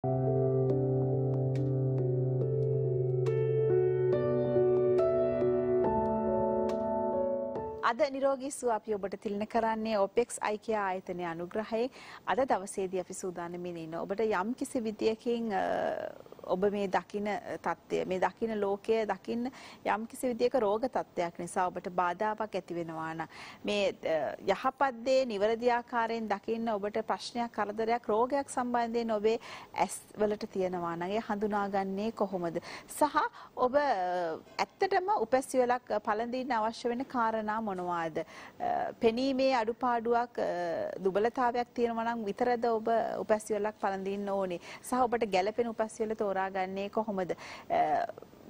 අද නිරෝගී සුව අපි ඔබට තිලින කරන්නේ OPEX IKEA ආයතනයේ අනුග්‍රහයෙන් අද දවසේදී අපි සූදානම් වෙන්නේ ඔබට යම් කිසි විදියකින් ඔබ මේ දකින තත්ත්වය මේ දකින ලෝකය දකින්න යම් කිසි විදියක රෝග තත්ත්වයක් නිසා ඔබට බාධාවක් ඇති වෙනවා නම් මේ යහපත් දේ නිවැරදි ආකාරයෙන් දකින්න ඔබට ප්‍රශ්නයක් කරදරයක් රෝගයක් සම්බන්ධයෙන් ඔබේ ඇස් වලට තියෙනවා නම් ඒ හඳුනාගන්නේ කොහොමද සහ ඔබ ඇත්තටම උපැසිවලක් පළඳින්න අවශ්‍ය වෙන කාරණා මොනවාද පෙනීමේ අඩුපාඩුවක් දුබලතාවයක් තියෙනවා නම් විතරද ඔබ උපැසිවලක් පළඳින්න ඕනේ සහ ඔබට ගැළපෙන උපැසිවල තෝරාගන්නේ කොහොමද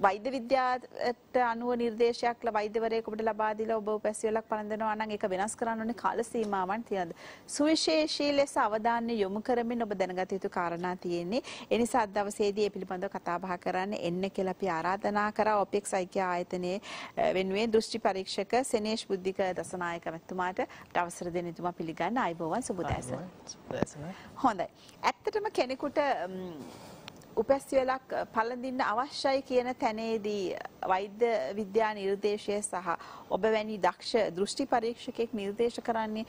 වෛද්‍ය විද්‍යාවට අනුව නිර්දේශයක් වෛද්‍යවරයෙකුට ලබා දීලා ඔබ උපැසිවලක් පළඳිනවා නම් ඒක වෙනස් කරන්න ඕනේ කාල සීමාවන් තියෙනද සුවිශේෂී ලෙස අවධානය යොමු කරමින් ඔබ දැනගත යුතු කාරණා තියෙන්නේ ඒ නිසා අද දවසේදී මේ පිළිබඳව කතා බහ කරන්න එන්න කියලා අපි ආරාධනා කරා OPEX IKEA ආයතනයේ වෙනුවෙන් දෘෂ්ටි පරීක්ෂක සෙනේෂ් බුද්ධික දසනායක මැතිතුමාට අවසර දෙන්න තුමා පිළිගන්න අයබෝවන් සුබදෑසන හොඳයි ඇත්තටම කෙනෙකුට උපැසිවලක් පළඳින්න අවශ්‍යයි කියන තැනේදී වෛද්‍ය විද්‍යා නිර්දේශය සහ ඔබ වැනි දක්ෂ දෘෂ්ටි පරීක්ෂකෙක් නිර්දේශ කරන්නේ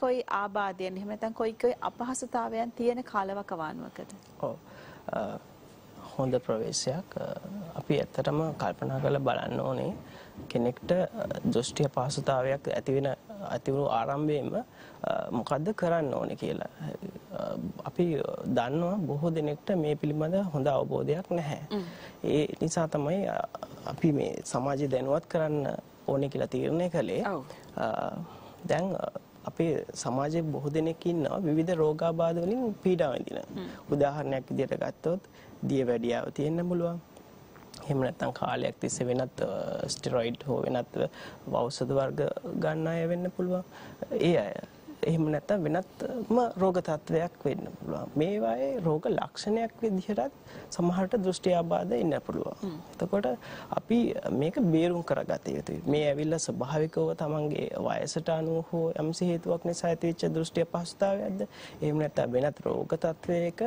කොයි ආබාධයන් එහෙම නැත්නම් කොයි අපහසුතාවයන් තියෙන කාලවකවානුවකද? ඔව්. හොඳ ප්‍රවේශයක්. අපි ඇත්තටම කල්පනා කරලා බලන්න ඕනේ කෙනෙක්ට දෘෂ්ටි අපහසුතාවයක් ඇති වුණු ආරම්භයේම මොකද්ද කරන්න ඕනේ කියලා. අපි දන්නවා බොහෝ දෙනෙක්ට මේ පිළිබඳ හොඳ අවබෝධයක් නැහැ. ඒ නිසා තමයි අපි මේ සමාජය දැනුවත් කරන්න ඕනේ කියලා තීරණය කළේ. දැන් අපේ සමාජයේ බොහෝ දෙනෙක් ඉන්නවා විවිධ රෝගාබාධ වලින් පීඩා විඳින. උදාහරණයක් විදිහට ගත්තොත් දියවැඩියාව තියෙන්න පුළුවන්. එහෙම නැත්නම් කාලයක් තිස්සේ වෙනත් ස්ටෙරොයිඩ් හෝ වෙනත් ඖෂධ වර්ග ගන්න අය වෙන්න පුළුවන්. ඒ අය එහෙම නැත්නම් වෙනත්ම රෝග තත්වයක් වෙන්න පුළුවන්. මේවායේ රෝග ලක්ෂණයක් විදිහටත් සමහරට දෘෂ්ටි ආබාධ ඉන්න පුළුවන්. එතකොට අපි මේක බේරුම් කරගත යුතුයි. මේ ඇවිල්ලා ස්වභාවිකව තමන්ගේ වයසට අනුව හෝ යම්සි හේතුවක් නිසා ඇතිවෙච්ච දෘෂ්ටි අපහසුතාවයක්ද? එහෙම නැත්නම් වෙනත් රෝග තත්වයක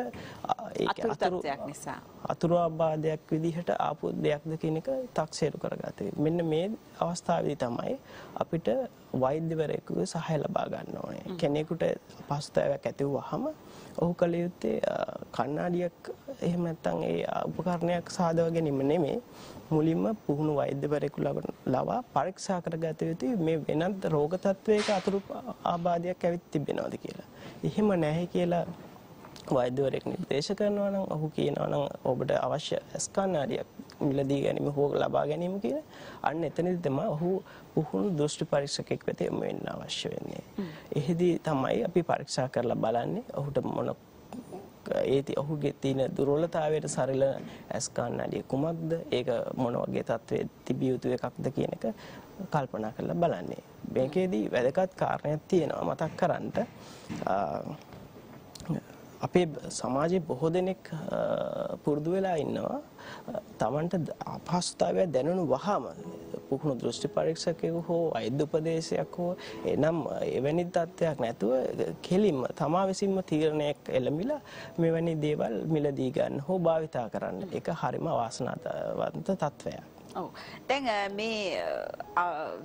ඒක අතුරුක් නිසා අතුරු ආබාධයක් විදිහට ආපු දෙයක්ද කියන එක 탁සේරු කරගත යුතුයි. මෙන්න මේ අවස්ථාවේදී තමයි අපිට වෛද්‍යවරයෙකුගේ සහාය ලබා ගන්න ඕනේ. කෙනෙකුට අපහසුතාවයක් ඇති වුවහම ඔහු කල යුත්තේ කණ්ණාඩියක් එහෙම නැත්නම් ඒ උපකරණයක් සාදව ගැනීම නෙමෙයි. මුලින්ම පුහුණු වෛද්‍යවරයෙකු ලවා පරීක්ෂා කරගත යුතුයි මේ වෙනත් රෝග තත්වයක අතුරු ආබාධයක් ඇවිත් තිබෙනවද කියලා. එහෙම නැහැ කියලා වෛද්‍යවරයෙක් නිර්දේශ කරනවා නම් ඔහු කියනවා නම් ඔබට අවශ්‍ය ස්කැනරියක් මිලදී ගැනීම හෝ ලබා ගැනීම කියලා අන්න එතනදී තමයි ඔහු පුහුණු දෘෂ්ටි පරීක්ෂකෙක් වෙත යොමු වෙන්න අවශ්‍ය වෙන්නේ. එහෙදී තමයි අපි පරීක්ෂා කරලා බලන්නේ ඔහුට මොන ඔහුගේ තියෙන දුර්වලතාවයට සරල ස්කැනරිය කුමක්ද ඒක මොන වගේ තත්ත්වයේ තිබිය යුතු එකක්ද කියන එක කල්පනා කරලා බලන්නේ. මේකෙදී වැදගත් කාරණයක් තියෙනවා මතක් කරන්ට අපේ සමාජයේ බොහෝ දෙනෙක් පුරුදු වෙලා ඉන්නවා තමන්ට අපහසුතාවය දැනුණු වහම පුහුණු දෘෂ්ටි පරීක්ෂකයෙකු හෝ වෛද්‍ය උපදේශයක් හෝ එනම් එවැනි තත්ත්වයක් නැතුව කෙලින්ම තමා විසින්ම තීරණයක් එළඹිලා මෙවැනි දේවල් මිලදී ගන්න හෝ භාවිතා කරන්න ඒක හරිම වාසනාවන්ත තත්ත්වයක්. ඔව්. දැන් මේ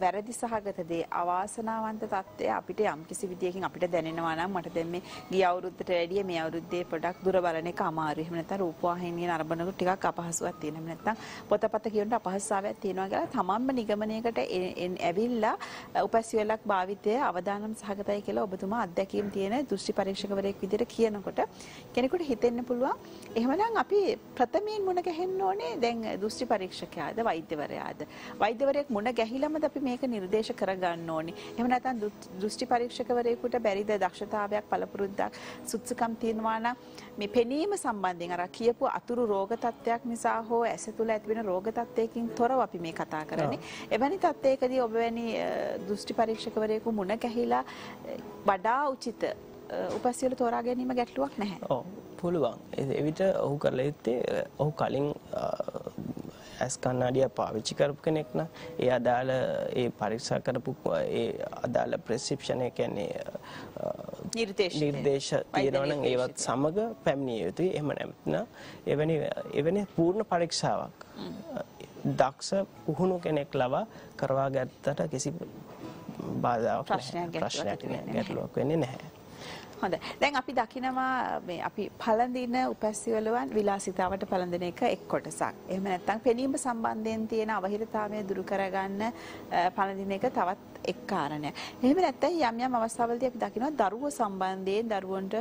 වැරදි සහගත දේ අවාසනාවන්ත තත්ත්වය අපිට යම්කිසි විදියකින් අපිට දැනෙනවා නම් මට දැන් මේ ගිය අවුරුද්දට වැඩිය මේ අවුරුද්දේ පොඩක් දුර බලන එක අමාරුයි. එහෙම නැත්නම් රූපවාහිනිය නරඹනකොට ටිකක් අපහසුතාවක් තියෙනවා. එහෙම නැත්නම් පොතපත කියනට අපහසුතාවයක් තියෙනවා කියලා තමන්ම නිගමනයකට ඇවිල්ලා උපැසිවලක් භාවිතය අවදානම් සහගතයි කියලා ඔබතුමා අත්දැකීම් තියෙන දෘෂ්ටි පරීක්ෂකවරයෙක් විදියට කියනකොට කෙනෙකුට හිතෙන්න පුළුවන්. එහෙමනම් අපි ප්‍රථමයෙන් මුණ ගැහෙන්න ඕනේ දැන් දෘෂ්ටි පරීක්ෂකයාද වෛද්‍යවරයාද වෛද්‍යවරයෙක් මුණ ගැහිලාමද අපි මේක නිර්දේශ කරගන්න ඕනේ එහෙම නැත්නම් දෘෂ්ටි පරීක්ෂකවරයෙකුට බැරිද දක්ෂතාවයක් පළපුරුද්දක් සුදුසුකම් තියෙනවා නම් මේ පෙනීම සම්බන්ධයෙන් අර කියපු අතුරු රෝග තත්ත්වයක් නිසා හෝ ඇස තුළ ඇතිවෙන රෝග තත්ත්වයකින් තොරව අපි මේ කතා කරන්නේ එවැනි තත්ත්වයකදී ඔබ වැනි දෘෂ්ටි පරීක්ෂකවරයෙකු මුණ ගැහිලා වඩා උචිත උපැසිවල තෝරා ගැනීම ගැටලුවක් නැහැ. ඔව් පුළුවන්. එවිට ඔහු කරලා ඉත්තේ ඔහු කලින් ඇස් කණ්ණාඩිය පාවිච්චි කරපු කෙනෙක් නම් ඒ අදාළ ඒ පරීක්ෂා කරපු ඒ අදාළ ප්‍රෙස්ක්‍රිප්ෂන් ඒ කියන්නේ නිර්දේශ තියෙනවා නම් ඒවත් සමග පැමිණිය යුතුයි. එහෙම නැත්නම් එවැනි පූර්ණ පරීක්ෂාවක් දක්ෂ පුහුණු කෙනෙක් ලවා කරවා ගත්තට කිසි බාධාවක් ගැටලුවක් වෙන්නේ නැහැ. හොඳයි. දැන් අපි දකිනවා මේ අපි පළඳින උපැස්සිවලුවන් විලාසිතාවට පළඳින එක එක් කොටසක්. එහෙම නැත්නම් පෙනීම සම්බන්ධයෙන් තියෙන අවහිරතාවය දුරු කරගන්න පළඳින එක තවත් එක් කාරණයක්. එහෙම නැත්නම් යම් යම් අවස්ථාවලදී අපි දකිනවා දරුවෝ සම්බන්ධයෙන් දරුවන්ට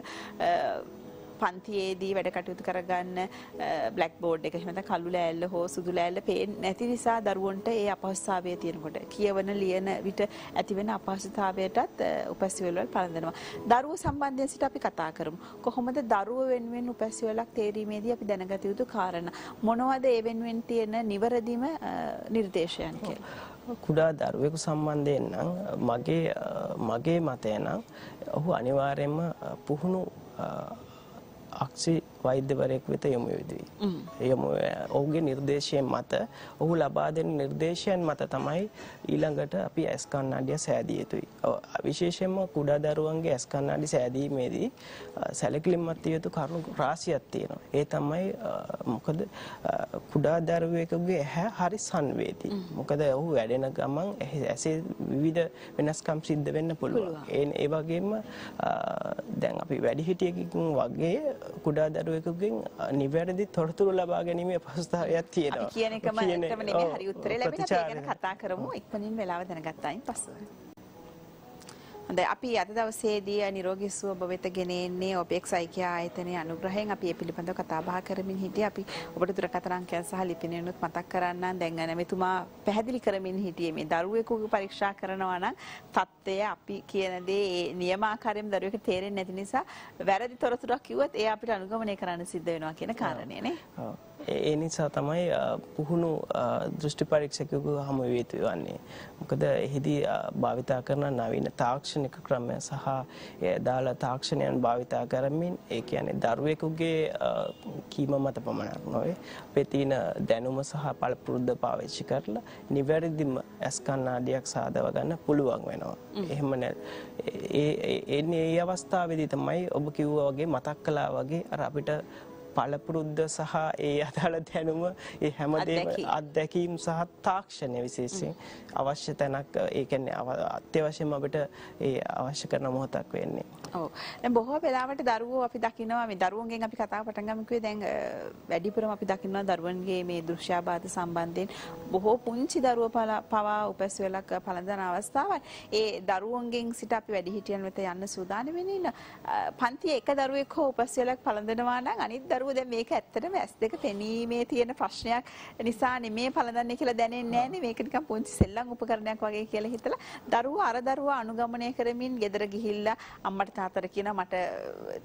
පන්තියේදී වැඩ කටයුතු කරගන්න බ්ලැක් බෝඩ් එක එහෙම නැත්නම් කළු ලෑල්ල හෝ සුදු ලෑල්ල පේන්නේ නැති නිසා දරුවන්ට ඒ අපහසුතාවය තියෙනකොට කියවන ලියන විට ඇතිවෙන අපහසුතාවයටත් උපැස්සිවලුවන් පළඳිනවා. දරුවෝ සම්බන්ධයෙන් සිට අපි කතා කරමු. කොහොමද දරුවෝ වෙනුවෙන් උපැස්සිවලක් තේරීමේදී අපි දැනගත යුතු කාරණා? මොනවද ඒ වෙනුවෙන් තියෙන නිවැරදිම නිර්දේශයන් කියලා? කුඩා දරුවෙකු සම්බන්ධයෙන් නම් මගේ මතය නම් ඔහු අනිවාර්යයෙන්ම පුහුණු අක්ෂි වෛද්‍යවරයෙක් වෙත යොමු වෙදී. ඔහුගේ නිර්දේශයෙන් මත ඔහු ලබා දෙන නිර්දේශයන් මත තමයි ඊළඟට අපි ඇස් කණ්ණාඩිය සෑදිය යුතුයි. විශේෂයෙන්ම කුඩා දරුවන්ගේ ඇස් කණ්ණාඩි සෑදීමේදී සැලකිලිමත් විය යුතු කරුණු රාශියක් තියෙනවා. ඒ තමයි මොකද කුඩා දරුවෙකුගේ ඇහැ හරි සංවේදී. මොකද ඔහු වැඩෙන ගමන් ඇසේ විවිධ වෙනස්කම් සිද්ධ වෙන්න පුළුවන්. ඒ වගේම දැන් අපි වැඩිහිටියෙකුගෙන් වගේ කුඩා දරුවෙකුගෙන් නිවැරදි තොරතුරු ලබා ගැනීමේ අපහසුතාවයක් තියෙනවා. අපි කියන එකම නෙමෙයි හරි උත්තරේ ලැබෙන අපි ගැන කතා කරමු ඉක්මනින් වෙලාව දැනගත්තායින් පස්සෙ. හොඳයි අපි අද දවසේදී නිරෝගී සුව ඔබ වෙත ගෙන එන්නේ OPEX ආයතනයේ අනුග්‍රහයෙන් අපි මේ පිළිබඳව කතා බහ කරමින් හිටියේ. අපි ඔබට දුරකථන අංකයන් සහ ලිපිණිනුත් මතක් කරන්නම්. දැන් නැමෙතුමා පැහැදිලි කරමින් හිටියේ මේ දරුවෙකුගේ පරීක්ෂා කරනවා නම් තත්ත්වය අපි කියන දේ නියමාකාරයෙන් දරුවෙකුට තේරෙන්නේ නැති නිසා වැරදි තොරතුරක් කිව්වත් ඒ අපිට අනුගමනය කරන්න සිද්ධ වෙනවා කියන කාරණේ නේ. ඔව්. ඒ නිසා තමයි පුහුණු දෘෂ්ටි පරීක්ෂකයෙකු හමු වෙ යුතු වන්නේ. මොකද එහිදී භාවිතා කරන නවීන තාක්ෂණික ක්‍රම සහ දාල තාක්ෂණයන් භාවිතා කරමින් ඒ කියන්නේ දරුවෙකුගේ කීම මත පමණක් නොවේ අපේ තියෙන දැනුම සහ පළපුරුද්ද පාවිච්චි කරලා නිවැරදිම ඇස් කණ්ණාඩියක් සාදව ගන්න පුළුවන් වෙනවා. එහෙම ඒ අවස්ථාවේදී තමයි ඔබ කිව්වා වගේ මතක් කළා වගේ අර අපිට පළපුරුද්ද සහ ඒ අදාළ දැනුම ඒ හැමදේම අත්දැකීම් සහ තාක්ෂණය විශේෂයෙන් අවශ්‍ය තැනක් ඒ කියන්නේ අත්‍යවශ්‍යම අපිට ඒ අවශ්‍ය කරන මොහොතක් වෙන්නේ. ඔව්. දැන් බොහෝ වෙලාවට දරුවෝ අපි දකිනවා මේ දරුවන්ගෙන් අපි කතාව පටන් ගමු කිව්වේ දැන් වැඩිපුරම අපි දකිනවා දරුවන්ගේ මේ දෘශ්‍යාබාධ සම්බන්ධයෙන් බොහෝ පුංචි දරුවෝ පවා උපැස්සිවලක් පළඳන අවස්ථාවයි. ඒ දරුවන්ගෙන් සිට අපි වැඩිහිටියන් වෙත යන්න සූදානම් වෙන්නේ නැහැ. පන්තියේ එක දරුවෙක් හෝ උපැස්සිවලක් පළඳනවා නම් අනිත් දැන් මේක ඇත්තටම S2 පෙනීමේ තියෙන ප්‍රශ්නයක් නිසා නෙමේ පළඳන්නේ කියලා දැනෙන්නේ නැහැනේ. මේක නිකන් පුංචි සෙල්ලම් උපකරණයක් වගේ කියලා හිතලා දරුවා අර දරුවා අනුගමනය කරමින් ගෙදර ගිහිල්ලා අම්මට තාත්තට කියනවා මට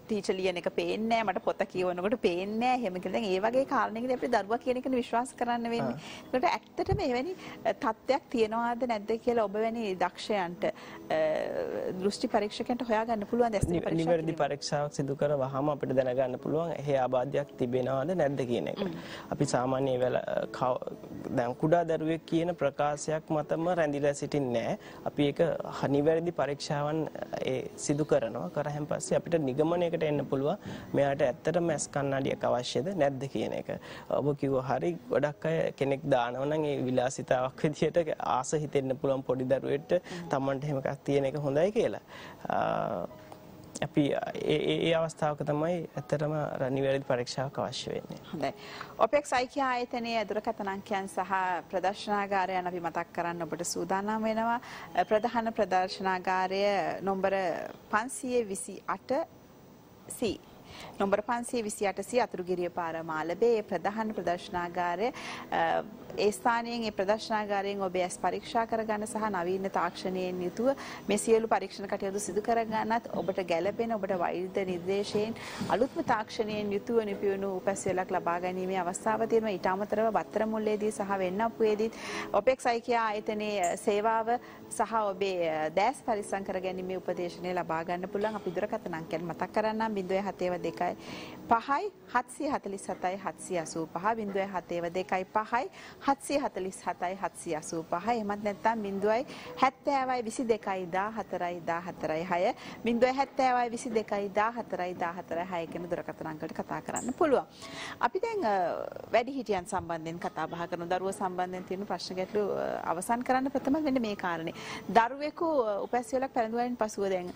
ටීචර් ලියන එක පේන්නේ නැහැ, මට පොත කියවනකොට පේන්නේ නැහැ එහෙම කියලා. දැන් ඒ වගේ කාරණයකදී අපිට දරුවා කියන එකනේ විශ්වාස කරන්න වෙන්නේ. ඒකට ඇත්තටම එවැනි තත්ත්වයක් තියනවාද නැද්ද කියලා ඔබ වැනි දක්ෂයන්ට දෘෂ්ටි පරීක්ෂකයන්ට හොයාගන්න පුළුවන්. S2 පරීක්ෂාවක් නිවැරදි පරීක්ෂාවක් සිදු කරවහම අපිට දැනගන්න පුළුවන් එහේ ආබාධයක් තිබෙනවද නැද්ද කියන එක. අපි සාමාන්‍ය දැන් කුඩා දරුවෙක් කියන ප්‍රකාශයක් මතම රැඳිලා සිටින්නේ නැහැ. අපි ඒක නිවැරදි පරීක්ෂාවන් සිදු කරනවා. කරාන් පස්සේ අපිට නිගමනයකට එන්න පුළුවන් මෙයාට ඇත්තටම ඇස් කණ්ණාඩියක් අවශ්‍යද නැද්ද කියන එක. ඔබ කිව්වා හරි ගොඩක් අය කෙනෙක් දානවා නම් ඒ විලාසිතාවක් විදියට ආස හිතෙන්න පුළුවන් පොඩි දරුවෙක්ට Tamanට එහෙම එකක් තියෙන එක හොඳයි කියලා. අපි ඒ අවස්ථාවක තමයි ඇත්තටම නිවැරදි පරීක්ෂාවක් අවශ්‍ය වෙන්නේ. හොඳයි. OPEX ආයතනයේ දුරකථන අංකයන් සහ ප්‍රදර්ශනාගාරයන් අපි මතක් කරන්න ඔබට සූදානම් වෙනවා. ප්‍රධාන ප්‍රදර්ශනාගාරය number 528 C. Number 528 C Athurugiriya පාර මාලබේ ප්‍රධාන ප්‍රදර්ශනාගාරය. ඒ ස්ථානයෙන් ඒ ප්‍රදර්ශනාගාරයෙන් ඔබ ඇස් පරීක්ෂා කරගන්න සහ නවීන තාක්ෂණයෙන් යුතුව මේ සියලු පරීක්ෂණ කටයුතු සිදු කරගන්නත් ඔබට ගැළපෙන ඔබට වෛද්‍ය නිර්දේශයෙන් අලුත්ම තාක්ෂණයෙන් යුතුව නිපුණු උපැස්සිවලක් ලබා ගැනීමේ අවස්ථාව තියෙනවා. ඊට අමතරව බත්තර මුල්ලේදී සහ වෙන්නපුවේදීත් OPEX ආයතනයේ සේවාව සහ ඔබේ දැස් පරිස්සම් කරගැනීමේ උපදේශනය ලබා ගන්න පුළුවන්. අපි දුරකථන අංකයන් මතක් කරන්නම් 0702 5 747 785 0702 5 747යි 785 එහෙමත් නැත්නම් 072 22446 072 22446 කියන දුරකථන අංකයට කතා කරන්න පුළුවන්. අපි දැන් වැඩිහිටියන් සම්බන්ධයෙන් කතා බහ කරන දරුවෝ සම්බන්ධයෙන් තියෙන ප්‍රශ්න ගැටළු අවසන් කරන්න ප්‍රථම වෙන්නේ මේ කාරණේ. දරුවෙකු උපැස් වේලක් පැරඳුවායින් පසුව දැන්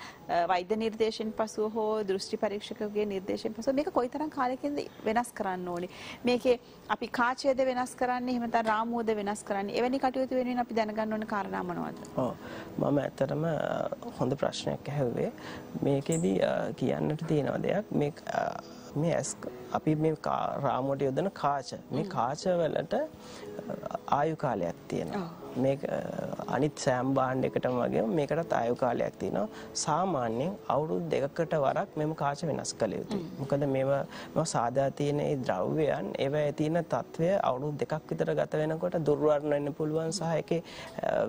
වෛද්‍ය නිර්දේශයෙන් පසුව හෝ දෘෂ්ටි පරීක්ෂකගේ නිර්දේශයෙන් පසුව මේක කොයිතරම් කාලයකින්ද වෙනස් කරන්න ඕනේ? මේකේ අපි කාචයද වෙනස් කරන්නේ එහෙම නැත්නම් රාමුවද වෙනස් කරන්නේ? එවැනි කටයුතු වෙනුවෙන් අපි දැනගන්න ඕන කාරණා මොනවද? ඔව් මම ඇත්තටම හොඳ ප්‍රශ්නයක් ඇහුවේ. මේකෙදි කියන්නට තියෙනවා දෙයක් මේ අපි මේ රාමුවට යොදන කාච මේ කාච වලට ආයු කාලයක් තියෙනවා. මේ අනිත් සෑම භාණ්ඩයකටම වගේ මේකටත් ආයු කාලයක් තියෙනවා. සාමාන්‍යයෙන් අවුරුදු දෙකකට වරක් මෙම කාච වෙනස් කළ යුතුයි. මොකද මේවා සාදා තියෙන ඒ ද්‍රව්‍යයන් ඒවායේ තියෙන තත්වය අවුරුදු දෙකක් විතර ගත වෙනකොට දුර්වර්ණ වෙන්න පුළුවන් සහ ඒකේ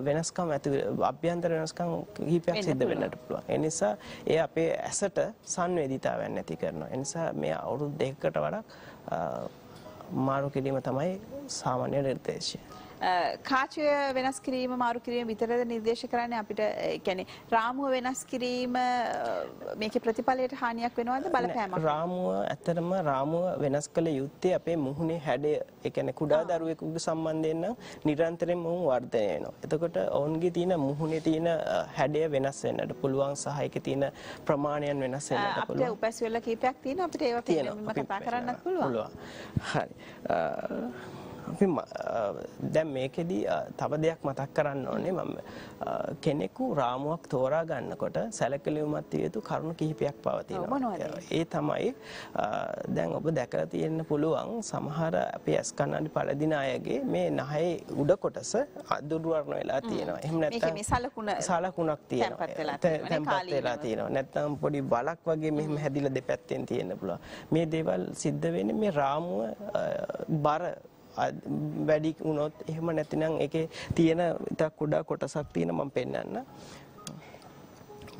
වෙනස්කම් ඇති අභ්‍යන්තර වෙනස්කම් කිහිපයක් සිද්ධ වෙන්නට පුළුවන්. ඒ නිසා ඒ අපේ ඇසට සංවේදීතාවයක් නැති කරනවා. ඒ නිසා මේ අවුරුදු දෙකකට වරක් මාරු කිරීම තමයි සාමාන්‍ය නිර්දේශය. කාචය වෙනස් කිරීම මාරු කිරීම විතරද නිර්දේශ කරන්නේ? අපිට කියන්නේ රාමුව වෙනස් කිරීම මේකේ ප්‍රතිඵලයට හානියක් වෙනවද බලපෑමක්? රාමුව ඇත්තටම රාමුව වෙනස් කළ යුත්තේ අපේ මුහුණේ හැඩය. ඒ කියන්නේ කුඩා දරුවෙකුගේ සම්බන්ධයෙන් නම් නිරන්තරයෙන්ම උන් වර්ධනය වෙනවා. එතකොට ඔවුන්ගේ තියෙන මුහුණේ තියෙන හැඩය වෙනස් වෙන්නට පුළුවන් සහ ඒකේ තියෙන ප්‍රමාණයන් වෙනස් වෙන්නට පුළුවන්. අපිට උපැස් වල කීපයක් තියෙනවා. අපිට ඒවා පිළිබඳව කතා කරන්නත් පුළුවන්. හරි. අපි දැන් මේකෙදි තව දෙයක් මතක් කරන්න ඕනේ. මම කෙනෙකු රාමුවක් තෝරා ගන්නකොට සැලකිලිමත් විය යුතු කරුණු කිහිපයක් පවතිනවා. ඒ තමයි දැන් ඔබ දැකලා තියෙන්න පුළුවන් සමහර අපේ ඇස් කණ්ණාඩි පළඳින අයගේ මේ නහයේ උඩ කොටස දුර්වර්ණ වෙලා තියෙනවා. එහෙම නැත්නම් මේ සලකුණක් තියෙනවා. තැම්පත් වෙලා තියෙනවා. නැත්නම් පොඩි බලක් වගේ මෙහෙම හැදිලා දෙපැත්තෙන් තියෙන්න පුළුවන්. මේ දේවල් සිද්ධ වෙන්නේ මේ රාමුව බර වැඩි වුණොත් එහෙම නැතිනම් ඒකේ තියෙන ඉතක් කුඩා කොටසක් තියෙන මම පෙන්නන්න.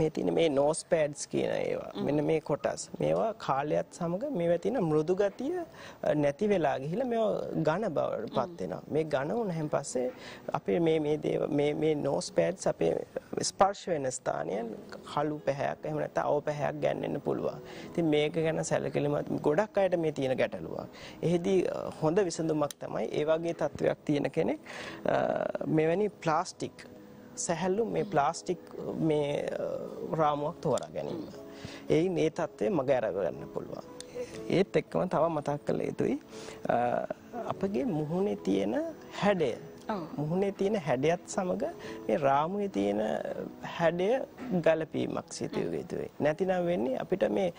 මේ තියෙන මේ නෝස් පැඩ්ස් කියන ඒවා මෙන්න මේ කොටස් මේවා කාලයත් සමග මේවා තියෙන මෘදු ගතිය නැති වෙලා ගිහිලා මේවා ඝන බවටපත් වෙනවා. මේ ඝන වුණාන් පස්සේ අපේ මේ නෝස් පැඩ්ස් අපේ ස්පර්ශ වෙන ස්ථානයන් කළු පැහැයක් එහෙම නැත්නම් අව පැහැයක් ගන්නෙන්න පුළුවන්. ඉතින් මේක ගැන සැලකිලිමත් ගොඩක් අයට මේ තියෙන ගැටලුවක්. එහෙදි හොඳ විසඳුමක් තමයි ඒ වගේ තත්වයක් තියෙන කෙනෙක් මෙවැනි ප්ලාස්ටික් සැහැල්ලු මේ ප්ලාස්ටික් මේ රාමුවක් තෝරා ගැනීම. ඒයින් ඒ තත්ත්වය මග අරව ගන්න පුළුවන්. ඒත් එක්කම තව මතක් කළ යුතුයි අපගේ මුහුණේ තියෙන හැඩය. මුහුණේ තියෙන හැඩයත් සමග මේ රාමුවේ තියෙන හැඩය ගලපීමක් සිදු වෙ යුතුයි. නැතිනම් වෙන්නේ අපිට මේ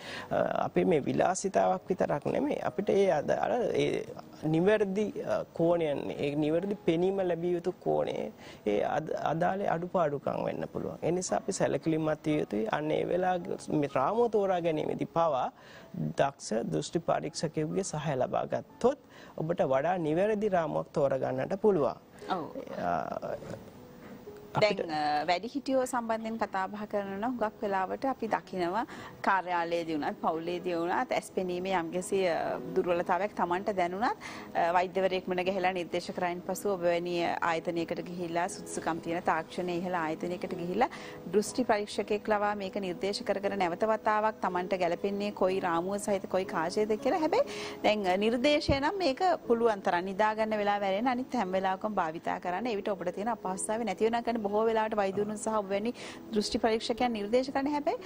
අපේ මේ විලාසිතාවක් විතරක් නෙමෙයි අපිට ඒ අර ඒ නිවැරදි කෝණයෙන් ඒ නිවැරදි පෙනීම ලැබිය යුතු කෝණේ ඒ අදාළේ අඩුපාඩුකම් වෙන්න පුළුවන්. ඒ නිසා අපි සැලකිලිමත් විය යුතුයි. අන්න ඒ වෙලාවේ මේ රාමුව තෝරා ගැනීමේදී පවා දක්ෂ දෘෂ්ටි පරීක්ෂකයෙකුගේ සහාය ලබා ගත්තොත් ඔබට වඩා නිවැරදි රාමුවක් තෝරා ගන්නට පුළුවන්. ඔව්. දැන් වැඩිහිටියෝ සම්බන්ධයෙන් කතා බහ කරනවා. හුඟක් වෙලාවට අපි දකිනවා කාර්යාලයේදී වුණත් පවුලේදී වුණත් ඇස් පෙනීමේ යම්කිසි දුර්වලතාවයක් Tamanට දැනුණත් වෛද්‍යවරයෙක් මුණ ගැහිලා නිර්දේශ කරයින් පසු ඔබ වැනි ආයතනයකට ගිහිලා සුදුසුකම් තියෙන තාක්ෂණයේ ඉහළ ආයතනයකට ගිහිලා දෘෂ්ටි පරීක්ෂකයෙක් ලවා මේක නිර්දේශ කරගෙන නැවත වතාවක් Tamanට ගැලපෙන්නේ කොයි රාමුව සහිත කොයි කාචයද කියලා. හැබැයි දැන් නිර්දේශය නම් මේක පුළුවන් තරම් නිදාගන්න වෙලාව වැරෙන අනිත් හැම වෙලාවකම භාවිතා කරන්න. ඒ විට ඔබට තියෙන අපහසුතාවය නැති වෙනවා කියන්නේ බොහෝ වෙලාවට වෛද්‍යවරුන් සහ ඔබ වැනි දෘෂ්ටි පරීක්ෂකයන් නිර්දේශ කරන හැබැයි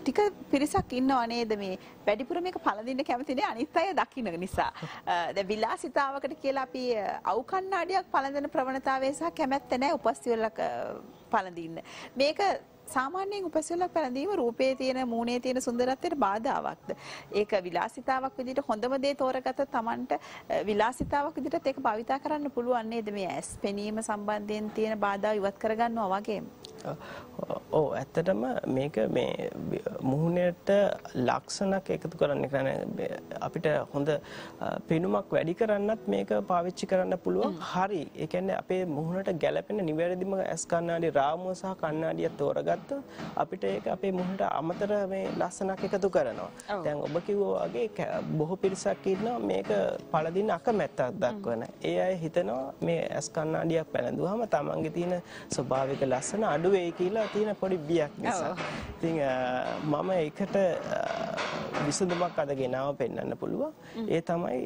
ටික පිරිසක් ඉන්නව නේද මේ වැඩිපුර මේක පළඳින්න කැමති නේ අනිත් අය දකින්න නිසා. දැන් විලාසිතාවකට කියලා අපි අවු කණ්ණාඩියක් පළඳින ප්‍රවණතාවය සහ කැමැත්ත නැහැ උපස්තිවලක පළඳින්න. මේක සාමාන්‍යයෙන් උපස්තිවලක පළඳීම රූපයේ තියෙන මූණේ තියෙන සුන්දරත්වයට බාධාවක්ද? ඒක විලාසිතාවක් විදිහට හොඳම දේ තෝරගත තමන්ට විලාසිතාවක් විදිහට ඒක භාවිතා කරන්න පුළුවන් නේද මේ ඇස් පෙනීම සම්බන්ධයෙන් තියෙන බාධා ඉවත් කරගන්නවා වගේම? Oh, ඇත්තටම මේක මේ මුහුණේට ලක්ෂණක් එකතු කරන්න කියන්නේ අපිට හොඳ පෙනුමක් වැඩි කරන්නත් මේක පාවිච්චි කරන්න පුළුවන්. හරි. ඒ කියන්නේ අපේ මුහුණට ගැළපෙන නිවැරදිම ඇස් කණ්ණාඩි රාමුව සහ කණ්ණාඩිය තෝරගත්තොත් අපිට ඒක අපේ මුහුණට අමතර මේ ලක්ෂණක් එකතු කරනවා. දැන් ඔබ කිව්වා වගේ බොහෝ පිරිසක් ඉන්නවා මේක පළඳින්න අකමැත්තක් දක්වන. ඒ අය හිතනවා මේ ඇස් කණ්ණාඩියක් පැළඳුවාම තමන්ගේ තියෙන ස්වභාවික ලක්ෂණ අඩු වෙයි කියලා තියෙන පොඩි බියක් නිසා. ඉතින් මම ඒකට විසඳුමක් අද ගෙනාව පෙන්නන්න පුළුවන්. ඒ තමයි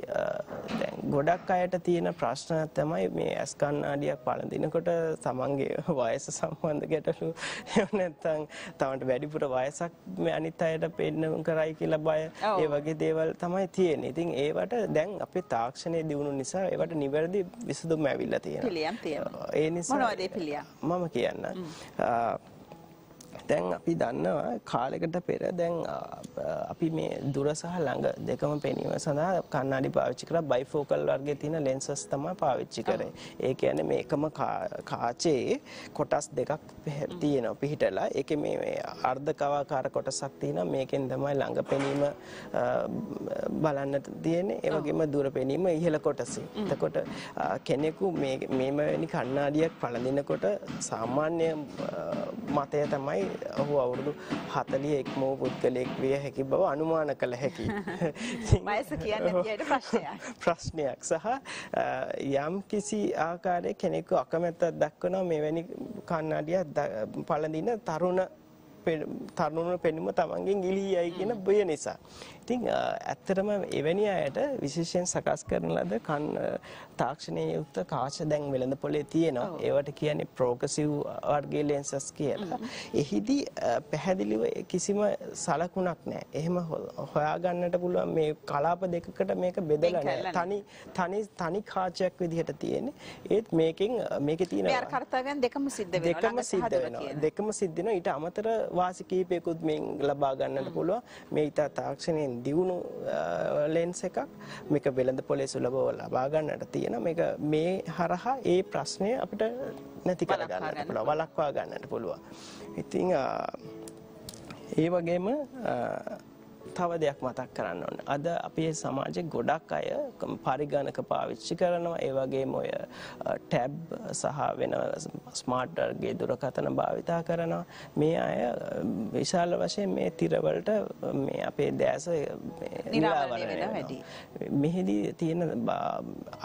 දැන් ගොඩක් අයට තියෙන ප්‍රශ්න තමයි මේ ඇස් කණ්ණාඩියක් පළඳිනකොට තමන්ගේ වයස සම්බන්ධ ගැටලු. එහෙම නැත්නම් තමන්ට වැඩිපුර වයසක් මේ අනිත් අයට පෙන්න කරයි කියලා බය. ඒ වගේ දේවල් තමයි තියෙන්නේ. ඉතින් ඒවට දැන් අපේ තාක්ෂණයේ දියුණුව නිසා ඒවට නිවැරදි විසඳුම් ලැබිලා තියෙනවා. පිළියම් තියෙනවා. ඒ නිසා මොනවද පිළියම්? මම කියන්නම්. දැන් අපි දන්නවා කාලයකට පෙර දැන් අපි මේ දුර සහ ළඟ දෙකම පෙනීම සඳහා කණ්ණාඩි පාවිච්චි කරලා බයිෆෝකල් වර්ගයේ තියෙන ලෙන්සස් තමයි පාවිච්චි කරේ. ඒ කියන්නේ මේ එකම කාචේ කොටස් දෙකක් තියෙනවා පිහිටලා. ඒකේ මේ අර්ධ කවාකාර කොටසක් තියෙනවා. මේකෙන් තමයි ළඟ පෙනීම බලන්න තියෙන්නේ. ඒ වගේම දුර පෙනීම ඉහළ කොටසේ. එතකොට කෙනෙකු මේ මෙවැනි කණ්ණාඩියක් පළඳිනකොට සාමාන්‍ය මතය තමයි ඔහු අවුරුදු 40 ඉක්මව පුද්ගලෙක් විය හැකි බව අනුමාන කළ හැකියි. වයස කියන්නේ ප්‍රශ්නයක්. ප්‍රශ්නයක් සහ යම් කිසි ආකාරයක කෙනෙකු අකමැත්තක් දක්වනවා මෙවැනි කණ්ණාඩියක් පළඳින තරුණ පෙනුම තමන්ගෙන් ගිලිහියයි කියන බය නිසා. ඉතින් ඇත්තටම එවැනි අයට විශේෂයෙන් සකස් කරන ලද තාක්ෂණයේ යුක්ත කාච දැන් වෙළඳ පොලේ තියෙනවා. ඒවට කියන්නේ ප්‍රෝග්‍රෙසිව් වර්ගයේ ලෙන්සස් කියලා. එහිදී පැහැදිලිව කිසිම සලකුණක් නැහැ. එහෙම හොයාගන්නට පුළුවන් මේ කලාප දෙකකට මේක බෙදලා නැහැ. තනි කාචයක් විදිහට තියෙන්නේ. ඒත් මේකේ තියෙන මේ කාර්යයන් දෙකම සිද්ධ වෙනවා. දෙකම සිද්ධ වෙනවා. ඊට අමතර වාසි කීපයකුත් මෙන් ලබා ගන්නට පුළුවන්. මේ ඊට තාක්ෂණයෙන් දියුණු ලෙන්ස් එකක් මේක වෙළඳ පොලේ සුලභව ලබා ගන්නට තියෙන මේක මේ හරහා ඒ ප්‍රශ්නය අපිට නැති කර ගන්නට පුළුවන්, වළක්වා ගන්නට පුළුවන්. ඉතින් ඒ වගේම තව දෙයක් මතක් කරන්න ඕන. අද අපේ සමාජයේ ගොඩක් අය පරිගණක පාවිච්චි කරනවා. ඒ වගේම ඔය ටැබ් සහ වෙන ස්මාර්ට් වර්ගයේ දුරකථන භාවිතා කරනවා. මේ අය විශාල වශයෙන් මේ තිර වලට මේ අපේ දැස නිරාවරණය වෙනවා වැඩි. මෙහිදී තියෙන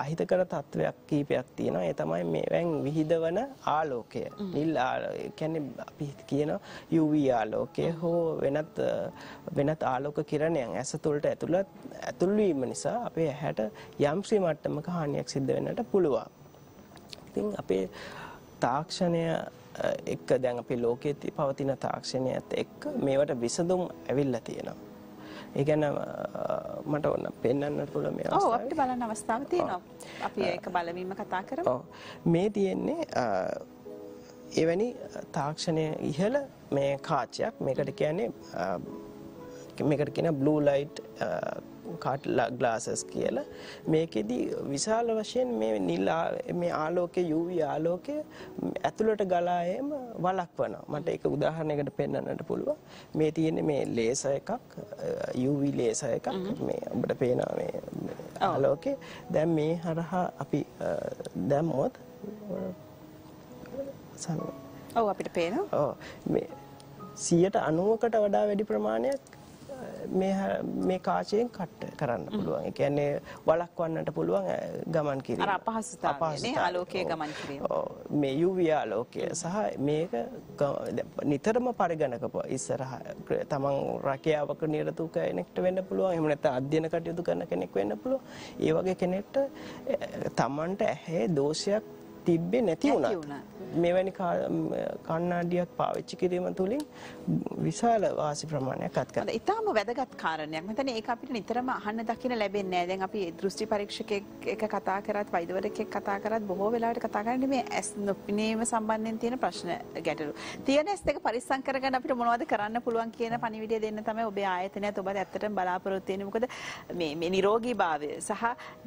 අහිතකර තත්වයක් කීපයක් තියෙනවා. ඒ තමයි මේවෙන් විහිදවන ආලෝකය. නිල් ආලෝකය කියන්නේ අපි කියනවා UV ආලෝකය හෝ වෙනත් ආලෝක කිරණයන් ඇස තුළට ඇතුල් වීම නිසා අපේ ඇහැට යම් ශ්‍රී මට්ටමක හානියක් සිද්ධ වෙන්නට පුළුවන්. ඉතින් අපේ තාක්ෂණය එක්ක දැන් අපේ ලෝකයේ පවතින තාක්ෂණයත් එක්ක මේවට විසඳුම් ඇවිල්ලා තියෙනවා. ඒ කියන්නේ මට ඕන පෙන්වන්න පුළුවන් මේ අවස්ථාව. ඔව් අපිට බලන්න අවස්ථාවක් තියෙනවා. අපි ඒක බලමින්ම කතා කරමු. ඔව්. මේ තියෙන්නේ එවැනි තාක්ෂණය ඉහළ මේ කාචයක්. මේකට කියන්නේ මේකට කියන blue light කාට් ග්ලාසස් කියලා. මේකෙදි විශාල වශයෙන් මේ නිල් මේ ආලෝකයේ UV ආලෝකය ඇතුළට ගලා එම වළක්වනවා. මට ඒක උදාහරණයකට පෙන්වන්නට පුළුවන්. මේ තියෙන්නේ මේ ලේසර් එකක් UV ලේසර් එකක් මේ අපිට පේනවා මේ ආලෝකය. දැන් මේ හරහා අපි දැම්මොත් ඔව් අපිට පේනවා. ඔව් මේ 90%කට වඩා වැඩි ප්‍රමාණයක් මේ කාචයෙන් කට් කරන්න පුළුවන්. ඒ කියන්නේ වළක්වන්නට පුළුවන් ගමන් කිරීම. අර අපහසුතාවයනේ ආලෝකයේ ගමන් කිරීම. ඔව් මේ UV ආලෝකය සහ මේක නිතරම පරිගණක ඉස්සරහ තමන් රැකියාවක නිරත වූ කෙනෙක්ට වෙන්න පුළුවන්. එහෙම නැත්නම් අධ්‍යයන කටයුතු කරන කෙනෙක් වෙන්න පුළුවන්. ඒ වගේ කෙනෙක්ට තමන්ට ඇහි දෝෂයක් තිබ්බේ නැති වුණා. මෙවැනි කණ්ණාඩියක් පාවිච්චි කිරීම තුළින් විශාල වාසි ප්‍රමාණයක් අත් කරගන්න. ඉතාම වැදගත් කාරණයක්. මෙතන ඒක අපිට නිතරම අහන්න දකින්න ලැබෙන්නේ නැහැ. දැන් අපි දෘෂ්ටි පරීක්ෂකෙක් එක කතා කරත් වෛද්‍යවරයෙක් කතා කරත් බොහෝ වෙලාවට කතා කරන්නේ මේ ඇස් නොපෙනීම සම්බන්ධයෙන් තියෙන ප්‍රශ්න ගැටලු. තියෙන ඇස් දෙක පරිස්සම් කරගන්න අපිට මොනවද කරන්න පුළුවන් කියන පණිවිඩය දෙන්න තමයි ඔබේ ආයතනයත් ඔබත් ඇත්තටම බලාපොරොත්තු වෙන්නේ. මොකද මේ නිරෝගීභාවය සහ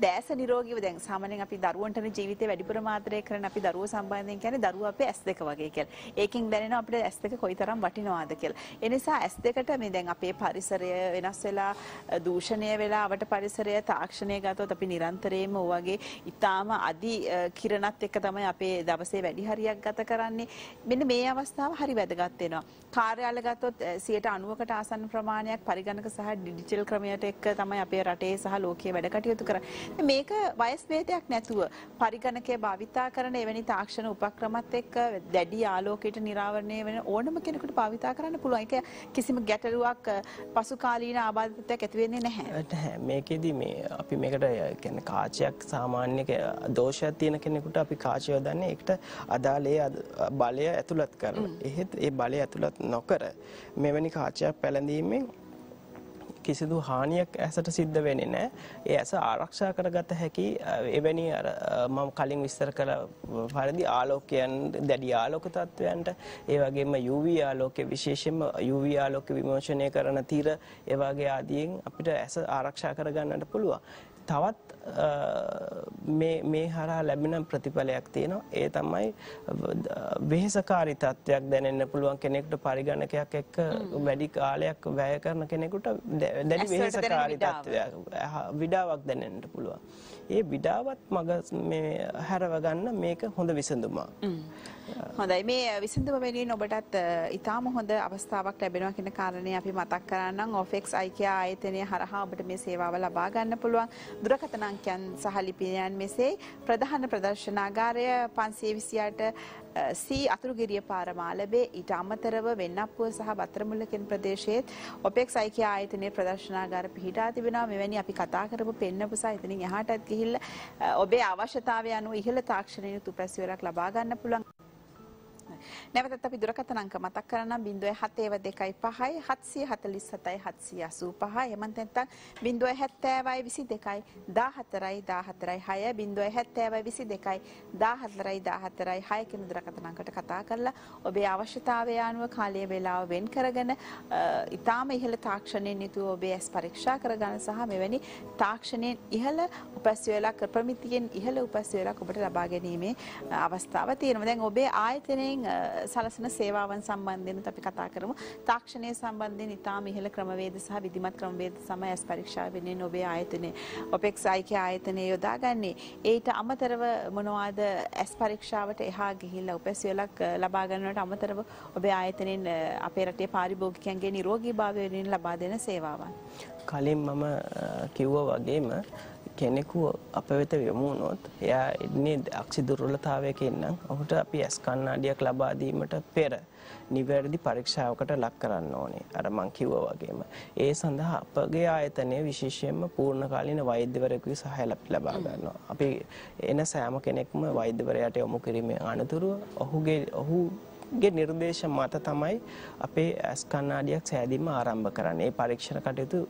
දැස නිරෝගීව දැන් සාමාන්‍යයෙන් අපි දරුවන්ටනේ ජීවිතේ වැඩිපුර මාත්‍රයක් කරන අපි දරුවෝ සම්බන්ධයෙන් කියන්නේ දරුවෝ අපේ S2 වගේ කියලා. ඒකෙන් දැනෙනවා අපිට S2 කොයිතරම් වටිනවද කියලා. ඒ නිසා S2ට මේ දැන් අපේ පරිසරය වෙනස් වෙලා දූෂණය වෙලා අපට පරිසරය තාක්ෂණය ගතොත් අපි නිරන්තරයෙන්ම ඔය වගේ ඊටාම අදි කිරණත් එක්ක තමයි අපේ දවසේ වැඩි හරියක් ගත කරන්නේ. මෙන්න මේ අවස්ථාව හරි වැදගත් වෙනවා. කාර්යාල ගතොත් 90%කට ආසන්න ප්‍රමාණයක් පරිගණක සහ ඩිජිටල් ක්‍රමයට එක්ක තමයි අපේ රටේ සහ ලෝකයේ වැඩ කටයුතු කරන්නේ. මේක වයස් වේදයක් නැතුව පරිගණකයේ භාවිතා කරන එවැනි තාක්ෂණ උපක්‍රමත් එක්ක දැඩි ආලෝකයට නිරාවරණය වෙන ඕනම කෙනෙකුට භාවිතා කරන්න පුළුවන්. ඒක කිසිම ගැටලුවක් පසුකාලීන ආබාධිතයක් ඇති වෙන්නේ නැහැ. මේකෙදි මේ අපි මේකට කියන්නේ කාචයක් සාමාන්‍ය දෝෂයක් තියෙන කෙනෙකුට අපි කාචය යොදන්නේ ඒකට අදාළ බලය ඇතුළත් කරන. එහෙත් ඒ බලය ඇතුළත් නොකර මෙවැනි කාචයක් පැලඳීමෙන් කිසිදු හානියක් ඇසට සිද්ධ වෙන්නේ නැහැ. ඒ ඇස ආරක්ෂා කරගත හැකි එවැනි අර මම කලින් විස්තර කළ පරිදි ආලෝකයන් දැඩි ආලෝක තත්වයන්ට ඒ වගේම UV ආලෝකයේ විශේෂයෙන්ම UV ආලෝක විමෝචනය කරන තීර ඒ වගේ ආදීන් අපිට ඇස ආරක්ෂා කරගන්නට පුළුවන්. තවත් මේ හරහා ලැබෙන ප්‍රතිඵලයක් තියෙනවා. ඒ තමයි වෙහෙසකාරී තත්වයක් දැනෙන්න පුළුවන් කෙනෙකුට පරිගණකයක් එක්ක වැඩි කාලයක් වැය කරන කෙනෙකුට දැඩි වෙහෙසකාරී තත්වයක් විඩාවක් දැනෙන්න පුළුවන්. ඒ විඩාවත් මග මේ හැරව ගන්න මේක හොඳ විසඳුමක්. හොඳයි මේ විසඳුම වෙනුවෙන් ඔබටත් ඊටාම හොඳ අවස්ථාවක් ලැබෙනවා කියන කාරණේ අපි මතක් කරන්නම්. ඔෆෙක්ස් IKEA ආයතනය හරහා ඔබට මේ සේවාව ලබා ගන්න පුළුවන්. දුරකථන අංකයන් සහ ලිපියන් මෙසේ ප්‍රධාන ප්‍රදර්ශනාගාරය 528 C අතුරුගිරිය පාර මාලබේ ඊට අමතරව වෙන්නප්පුව සහ වතරමුල්ල කියන ප්‍රදේශයේ ඔෆෙක්ස් IKEA ආයතනයේ ප්‍රදර්ශනාගාර පිහිටා තිබෙනවා. මෙවැනි අපි කතා කරපු පෙන්නපු සහ එතනින් එහාටත් ගිහිල්ලා ඔබේ අවශ්‍යතාවය අනුව ඉහළ තාක්ෂණීය උපැසවිරක් ලබා ගන්න පුළුවන්. නැවතත් අපි දුරකථන අංක මතක් කරනම් 0725 747 785 එමන් නැත්නම් 070 22 14 14 6 කියන දුරකථන අංකට කතා කරලා ඔබේ අවශ්‍යතාවය අනුව කාලය වේලාව වෙන් කරගෙන ඊටාම ඉහළ තාක්ෂණයෙන් යුතුව ඔබේ ඇස් පරීක්ෂා කරගන්න සහ මෙවැනි තාක්ෂණයෙන් ඉහළ උපැසවිලක් ප්‍රමිතියෙන් ඉහළ උපැසවිලක් ඔබට ලබා ගැනීමේ අවස්ථාව තියෙනවා. දැන් ඔබේ ආයතනයෙන් සලසන සේවාවන් සම්බන්ධයෙන් අපි කතා කරමු. තාක්ෂණයේ සම්බන්ධයෙන් ඉතාම ඉහළ ක්‍රමවේද සහ විධිමත් ක්‍රමවේද සමය ඇස් පරීක්ෂාව වෙනුවෙන් ඔබේ ආයතනයේ ඔෆෙක්ස් IKEA ආයතනයේ යොදාගන්නේ. ඊට අමතරව මොනවාද ඇස් පරීක්ෂාවට එහා ගිහිල්ලා උපැසවිලක් ලබා ගන්නවට අමතරව ඔබේ ආයතනයෙන් අපේ රටේ පාරිභෝගිකයන්ගේ නිරෝගීභාවය වෙනුවෙන් ලබා දෙන සේවාවන්. කලින් මම කිව්වා වගේම කෙනෙකු අප වෙත යොමු වුණොත් එයා ඉන්නේ අක්ෂි දුර්වලතාවයකින් නම් ඔහුට අපි ඇස් කණ්ණාඩියක් ලබා දීමට පෙර නිවැරදි පරීක්ෂාවකට ලක් කරන්න ඕනේ. අර මං කිව්වා වගේම ඒ සඳහා අපගේ ආයතනයේ විශේෂයෙන්ම පූර්ණකාලීන වෛද්‍යවරයෙකුගේ සහාය ලබා ගන්නවා. අපි එන සෑම කෙනෙක්ම වෛද්‍යවරයාට යොමු කිරීමේ අනතුරුව ඔහුගේ නිර්දේශ මත තමයි අපේ ඇස් කණ්ණාඩියක් සෑදීම ආරම්භ කරන්නේ. මේ පරීක්ෂණ කටයුතු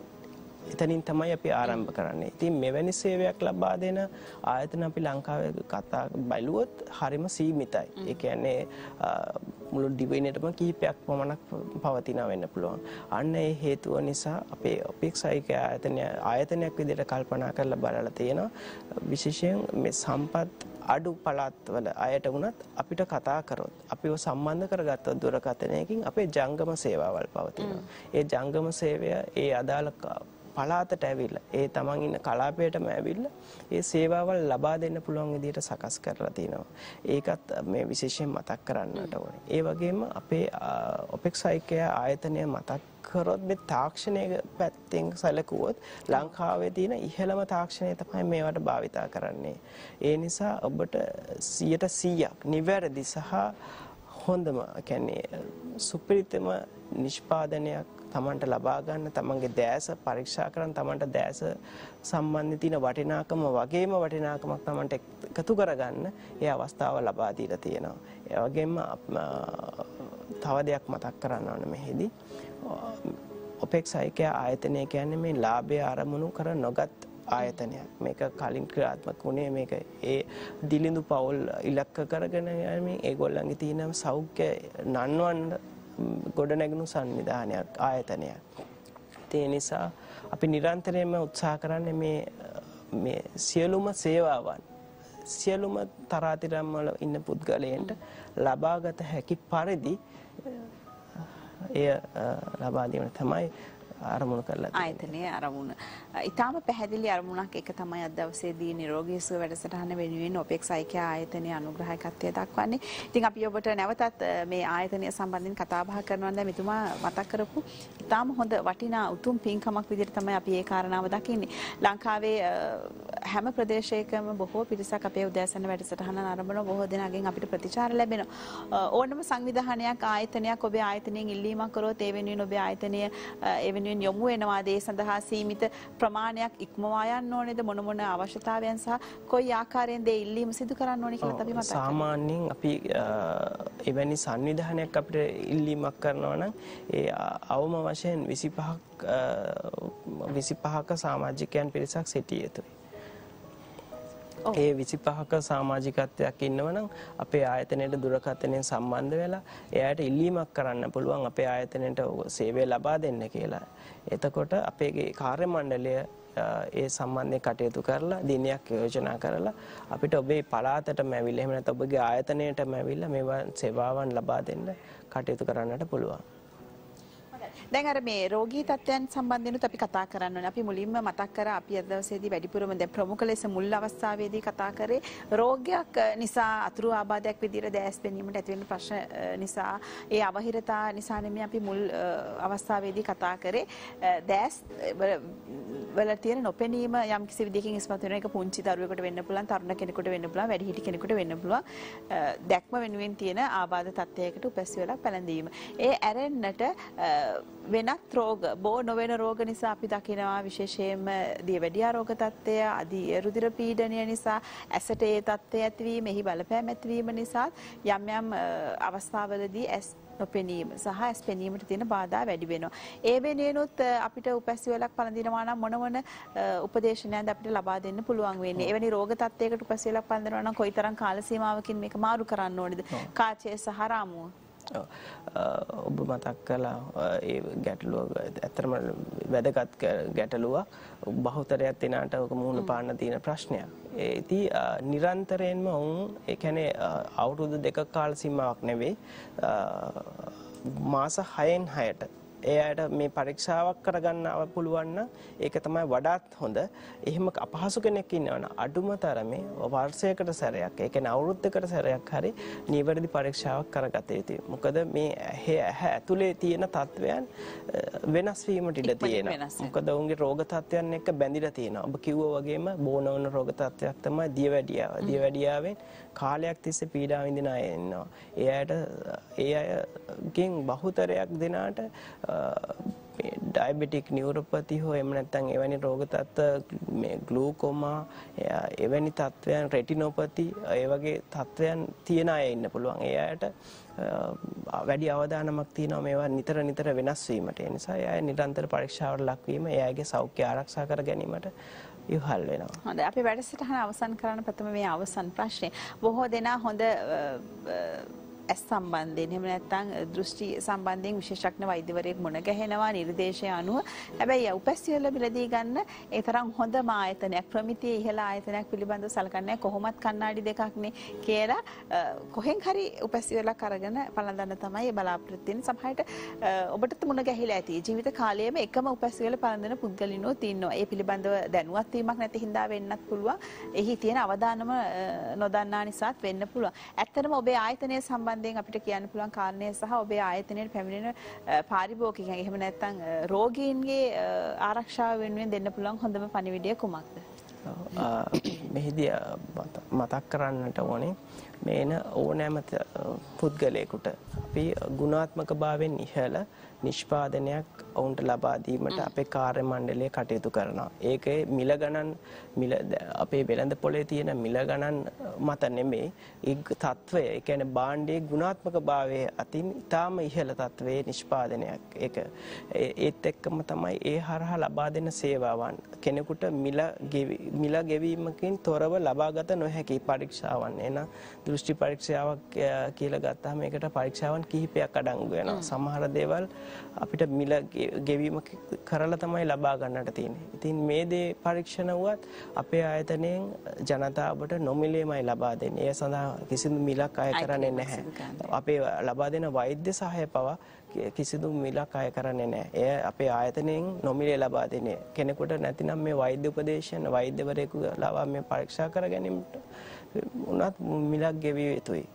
එතනින් තමයි අපි ආරම්භ කරන්නේ. ඉතින් මෙවැනි සේවයක් ලබා දෙන ආයතන අපි ලංකාවේ කතා බලුවොත් හරිම සීමිතයි. ඒ කියන්නේ මුළු දිවයිනේටම කීපයක් පමණක් පවතිනා වෙන්න පුළුවන්. අන්න ඒ හේතුව නිසා අපේ ඔෆෙක්ස් IKEA ආයතනයක් විදිහට කල්පනා කරලා බලලා තියෙනවා. විශේෂයෙන් මේ සම්පත් අඩු පළාත්වල අයට වුණත් අපිට කතා කරොත් අපිව සම්බන්ධ කරගත්ත දුරකථනයකින් අපේ ජංගම සේවාවල් පවතිනවා. ඒ ජංගම සේවය ඒ අදාළ පලාතට ඇවිල්ලා ඒ තමන් ඉන්න කලාපයටම ඇවිල්ලා ඒ සේවාවල් ලබා දෙන්න පුළුවන් විදිහට සකස් කරලා තිනවා. ඒකත් මේ විශේෂයෙන් මතක් කරන්නට ඕනේ. ඒ වගේම අපේ ඔෆෙක්ස් IKEA ආයතනය මතක් කරොත් මේ තාක්ෂණයේ පැත්තෙන් සැලකුවොත් ලංකාවේ තියෙන ඉහළම තාක්ෂණය තමයි මේවට භාවිතා කරන්නේ. ඒ නිසා ඔබට 100% නිවැරදි සහ හොඳම කියන්නේ සුපිරිතම නිෂ්පාදනයක් තමන්ට ලබා ගන්න තමන්ගේ දැස පරීක්ෂා කරන් තමන්ට දැස සම්බන්ධ තියෙන වටිනාකම වගේම වටිනාකමක් තමන්ට එකතු කරගන්න ඒ අවස්ථාව ලබා දීලා තියෙනවා. ඒ වගේම තව දෙයක් මතක් කරන්න ඕන මෙහිදී ඔෆෙක්ස් IKEA ආයතනය කියන්නේ මේ ලාභය ආරමුණු කර නොගත් ආයතනයක්. මේක කලින් ක්‍රියාත්මක වුණේ මේක ඒ දිලිඳු පවුල් ඉලක්ක කරගෙන යන්නේ ඒගොල්ලන්ගේ තියෙන සෞඛ්‍ය නන්වන්න ගොඩනැගුණු සංවිධානයක් ආයතනයක්. ඒ නිසා අපි නිරන්තරයෙන්ම උත්සාහ කරන්නේ මේ සියලුම සේවාවන් සියලුම තරාතිරම් වල ඉන්න පුද්ගලයන්ට ලබාගත හැකි පරිදි එය ලබා දීම තමයි අරමුණු කරලා ආයතනයේ අරමුණ. ඊටාම පැහැදිලි අරමුණක් එක තමයි අද දවසේදී නිරෝගී සුව වැඩසටහන වෙනුවෙන් ඔපෙක් සයිකියා ආයතනයේ අනුග්‍රහකත්වය දක්වන්නේ. ඉතින් අපි ඔබට නැවතත් මේ ආයතනය සම්බන්ධයෙන් කතා බහ කරනවා. දැන් මෙතුමා මතක් කරපු ඊටාම හොඳ වටිනා උතුම් පින්කමක් විදිහට තමයි අපි මේ කාරණාව දකින්නේ. ලංකාවේ හැම ප්‍රදේශයකම බොහෝ පිරිසක් අපේ උදෑසන වැඩසටහන ආරම්භන බොහෝ දෙනාගෙන් අපිට ප්‍රතිචාර ලැබෙනවා. ඕනම සංවිධානයක් ආයතනයක් ඔබේ ආයතනයෙන් ඉල්ලීමක් කරොත් ඒ වෙනුවෙන් ඔබේ ආයතනය ඒ වෙනුවෙන් යොමු වෙනවා. දේ සඳහා සීමිත ප්‍රමාණයක් ඉක්මවා යන්න ඕනේද, මොන මොන අවශ්‍යතාවයන් සහ කොයි ආකාරයෙන් දේ ඉල්ලීම සිදු කරන්න ඕනේ කියලා අපි මතක් කරනවා. සාමාන්‍යයෙන් අපි එවැනි සංවිධානයක් අපිට ඉල්ලීමක් කරනවා නම් ඒ අවම වශයෙන් 25ක සමාජිකයන් පිරිසක් සිටිය යුතුයි. ඒ 25ක සමාජිකත්වයක් ඉන්නවනම් අපේ ආයතනයට දුරකථනයෙන් සම්බන්ධ වෙලා එයාට ඉල්ලීමක් කරන්න පුළුවන් අපේ ආයතනයට සේවය ලබා දෙන්න කියලා. එතකොට අපේ කාර්ය මණ්ඩලය ඒ සම්බන්ධයෙන් කටයුතු කරලා දිනයක් යෝජනා කරලා අපිට ඔබේ පළාතටම ඇවිල්ලා එහෙම නැත්නම් ඔබගේ ආයතනයටම ඇවිල්ලා මේවා සේවාවන් ලබා දෙන්න කටයුතු කරන්නට පුළුවන්. දැන් අර මේ රෝගී තත්ත්වයන් සම්බන්ධෙනුත් අපි කතා කරන්න ඕනේ. අපි මුලින්ම මතක් කරා අපි අද දවසේදී වැඩිපුරම දැන් ප්‍රමුඛ ලෙස මුල් අවස්ථාවේදී කතා කරේ රෝගයක් නිසා අතුරු ආබාධයක් විදිහට දැස් පෙනීමට ඇති වෙන ප්‍රශ්න නිසා, ඒ අවහිරතා නිසා නෙමෙයි අපි මුල් අවස්ථාවේදී කතා කරේ. දැස් වල තියෙන නොපෙනීම යම් කිසි විදිහකින් ඉස්මතු වෙන එක පුංචි දරුවෙකුට වෙන්න පුළුවන්, තරුණ කෙනෙකුට වෙන්න පුළුවන්, වැඩිහිටි කෙනෙකුට වෙන්න පුළුවන්. දැක්ම වෙනුවෙන් තියෙන ආබාධ තත්ත්වයකට උපැසි වෙලා පැලඳීම. ඒ ඇරෙන්නට වෙනත් රෝග, බෝ නොවන රෝග නිසා අපි දකිනවා විශේෂයෙන්ම දියවැඩියා රෝග තත්ත්වය, අදී රුධිර පීඩනය නිසා ඇසට ඒ තත්ත්වය ඇතිවීම, එහි බලපෑම ඇතිවීම නිසා යම් යම් අවස්ථාවලදී ඇස් නොපෙනීම සහ ඇස් පෙනීමට තියෙන බාධා වැඩි වෙනවා. ඒ වෙනුවෙනුත් අපිට උපැසිවලක් පළඳිනවා නම් මොන මොන උපදේශනයක්ද අපිට ලබා දෙන්න පුළුවන් වෙන්නේ? එවැනි රෝග තත්ත්වයකට උපැසිවලක් පළඳිනවා නම් කොයිතරම් කාල සීමාවකින් මේක මාරු කරන්න ඕනේද? කාචය සහ රාමුව ඔබ මතක් කළා. ඒ ගැටලුව ඇත්තටම වැදගත් ගැටලුවක්. බහුතරයක් දෙනාට ඔක මුහුණ පාන්න තියෙන ප්‍රශ්නයක්. ඒදී නිරන්තරයෙන්ම වුන් ඒ කියන්නේ අවුරුදු 2ක කාල සීමාවක් නෙවෙයි, මාස 6න් 6ට එයාට මේ පරීක්ෂාවක් කරගන්නව පුළුවන් නම් ඒක තමයි වඩාත් හොඳ. එහෙම අපහසු කෙනෙක් ඉන්නවනම් අඩුම තරමේ වර්ෂයකට සැරයක්, ඒ කියන්නේ අවුරුද්දකට සැරයක් හරි නිවැරදි පරීක්ෂාවක් කරගත යුතුයි. මොකද මේ ඇහැ ඇතුලේ තියෙන තත්වයන් වෙනස් වීමට ඉඩ තියෙනවා. මොකද උන්ගේ රෝග තත්වයන් එක්ක බැඳිලා තියෙනවා. ඔබ කිව්වා වගේම බෝනවන රෝග තත්වයක් තමයි දියවැඩියාව. දියවැඩියාවෙන් කාලයක් තිස්සේ පීඩාව විඳින අය ඉන්නවා. ඒ අයට ඒ අයගෙන් බහුතරයක් දෙනාට ඩයබටික් නියුරෝපති හෝ එහෙම නැත්නම් එවැනි රෝග තත්ත්ව මේ ග්ලූකෝමා එවැනි තත්ත්වයන්, රෙටිනෝපති, ඒ වගේ තත්ත්වයන් තියෙන අය ඉන්න පුළුවන්. ඒ අයට වැඩි අවධානමක් තියෙනවා මේවා නිතර වෙනස් වීමට. ඒ නිසා ඒ අය නිරන්තර පරීක්ෂාවට ලක්වීම ඒ අයගේ සෞඛ්‍ය ආරක්ෂා කර ගැනීමට යොහල් වෙනවා. හොඳයි, අපි වැඩසටහන අවසන් කරන ප්‍රථම මේ අවසන් ප්‍රශ්නේ. බොහෝ දෙනා හොඳ ඇස් සම්බන්ධයෙන් එහෙම නැත්නම් දෘෂ්ටි සම්බන්ධයෙන් විශේෂඥ වෛද්‍යවරයෙක් මුණ ගැහෙනවා නිර්දේශය අනුව. හැබැයි උපැසිවල මිලදී ගන්න ඒ තරම් හොඳ ආයතනයක්, ප්‍රමිතියේ ඉහළ ආයතනයක් පිළිබඳව සලකන්නේ කොහොමත් කණ්ණාඩි දෙකක්නේ කියලා කොහෙන් හරි උපැසිවලක් අරගෙන පළඳන්න තමයි බලාපොරොත්තු වෙන්නේ. සමහරට ඔබට මුණ ගැහිලා ඇති ජීවිත කාලයේම එකම උපැසිවල පළඳින පුද්ගලිනෝත් ඉන්නවා. ඒ පිළිබඳව දැනුවත් වීමක් නැති හින්දා වෙන්නත් පුළුවන්. එහි තියෙන අවදානම නොදන්නා නිසාත් වෙන්න පුළුවන්. ඇත්තටම ඔබේ ආයතනයේ සම්බන්ධ අපිට කියන්න පුළුවන් කාරණේ සහ ඔබේ ආයතනයේ පැමිණෙන පාරිභෝගිකයන් එහෙම නැත්නම් රෝගීන්ගේ ආරක්ෂාව වෙනුවෙන් දෙන්න පුළුවන් හොඳම පණිවිඩය කුමක්ද? මෙහිදී මතක් කරන්නට ඕනේ මේන ඕනෑම පුද්ගලයෙකුට අපි ගුණාත්මකභාවයෙන් ඉහළ නිෂ්පාදනයක් ඔවුන්ට ලබා දීමට අපේ කාර්ය මණ්ඩලය කටයුතු කරනවා. ඒකේ මිල ගණන්, මිල අපේ වෙළඳ පොලේ තියෙන මිල ගණන් මත නෙමෙයි, ඒ තත්වය, ඒ කියන්නේ භාණ්ඩයේ ගුණාත්මකභාවයේ අතින් ඉතාම ඉහළ තත්වයේ නිෂ්පාදනයක්. ඒක ඒත් එක්කම තමයි ඒ හරහා ලබා දෙන සේවාවන් කෙනෙකුට මිල ගෙවීමකින් තොරව ලබාගත නොහැකි පරීක්ෂාවන්. එන දෘෂ්ටි පරීක්ෂාවක් කියලා ගත්තාම ඒකට පරීක්ෂාවන් කිහිපයක් අඩංගු වෙනවා. සමහර දේවල් අපිට මිල ගෙවීම කරලා තමයි ලබා ගන්නට තියෙන්නේ. ඉතින් මේ දේ පරීක්ෂණ වුවත් අපේ ආයතනයෙන් ජනතාවට නොමිලේමයි ලබා දෙන්නේ. ඒ සඳහා කිසිදු මිලක් අය කරන්නේ නැහැ. අපේ ලබා දෙන වෛද්‍ය සහාය පවා කිසිදු මිලක් අය කරන්නේ නැහැ. එය අපේ ආයතනයෙන් නොමිලේ ලබා දෙන්නේ. කෙනෙකුට නැතිනම් මේ වෛද්‍ය උපදේශන වෛද්‍යවරයෙකු ලවා මේ පරීක්ෂා කර ගැනීමට උනත් මිලක් ගෙවිය යුතුයි.